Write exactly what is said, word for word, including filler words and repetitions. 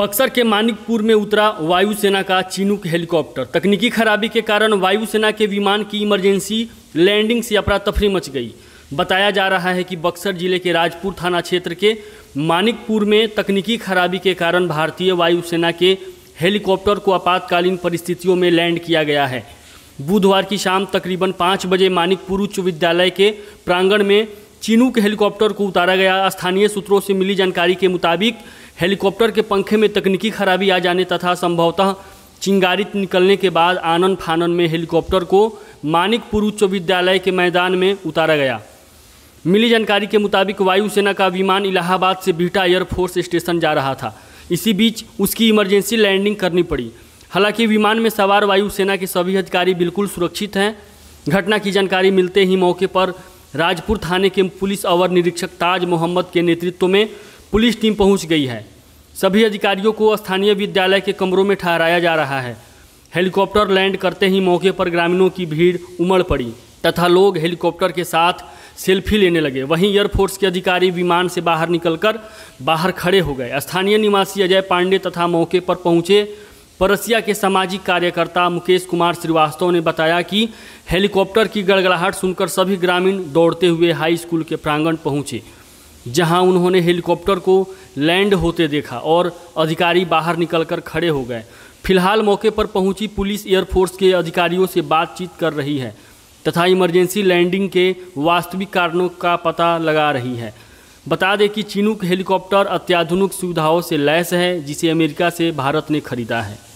बक्सर के मानिकपुर में उतरा वायुसेना का चिनूक हेलीकॉप्टर। तकनीकी खराबी के कारण वायुसेना के विमान की इमरजेंसी लैंडिंग से अफरातफरी मच गई। बताया जा रहा है कि बक्सर जिले के राजपुर थाना क्षेत्र के मानिकपुर में तकनीकी खराबी के कारण भारतीय वायुसेना के हेलीकॉप्टर को आपातकालीन परिस्थितियों में लैंड किया गया है। बुधवार की शाम तकरीबन पाँच बजे मानिकपुर उच्च विद्यालय के प्रांगण में चिनूक हेलीकॉप्टर को उतारा गया। स्थानीय सूत्रों से मिली जानकारी के मुताबिक हेलीकॉप्टर के पंखे में तकनीकी खराबी आ जाने तथा संभवतः चिंगारित निकलने के बाद आनन फानन में हेलीकॉप्टर को मानिकपुर उच्च विद्यालय के मैदान में उतारा गया। मिली जानकारी के मुताबिक वायुसेना का विमान इलाहाबाद से बिहटा एयरफोर्स स्टेशन जा रहा था। इसी बीच उसकी इमरजेंसी लैंडिंग करनी पड़ी। हालांकि विमान में सवार वायुसेना के सभी अधिकारी बिल्कुल सुरक्षित हैं। घटना की जानकारी मिलते ही मौके पर राजपुर थाने के पुलिस अवर निरीक्षक ताज मोहम्मद के नेतृत्व में पुलिस टीम पहुंच गई है। सभी अधिकारियों को स्थानीय विद्यालय के कमरों में ठहराया जा रहा है। हेलीकॉप्टर लैंड करते ही मौके पर ग्रामीणों की भीड़ उमड़ पड़ी तथा लोग हेलीकॉप्टर के साथ सेल्फी लेने लगे। वहीं एयरफोर्स के अधिकारी विमान से बाहर निकलकर बाहर खड़े हो गए। स्थानीय निवासी अजय पांडे तथा मौके पर पहुंचे परसिया के सामाजिक कार्यकर्ता मुकेश कुमार श्रीवास्तव ने बताया कि हेलीकॉप्टर की गड़गड़ाहट सुनकर सभी ग्रामीण दौड़ते हुए हाई स्कूल के प्रांगण पहुंचे, जहां उन्होंने हेलीकॉप्टर को लैंड होते देखा और अधिकारी बाहर निकलकर खड़े हो गए। फिलहाल मौके पर पहुंची पुलिस एयरफोर्स के अधिकारियों से बातचीत कर रही है तथा इमरजेंसी लैंडिंग के वास्तविक कारणों का पता लगा रही है। बता दें कि चिनूक हेलीकॉप्टर अत्याधुनिक सुविधाओं से लैस है, जिसे अमेरिका से भारत ने खरीदा है।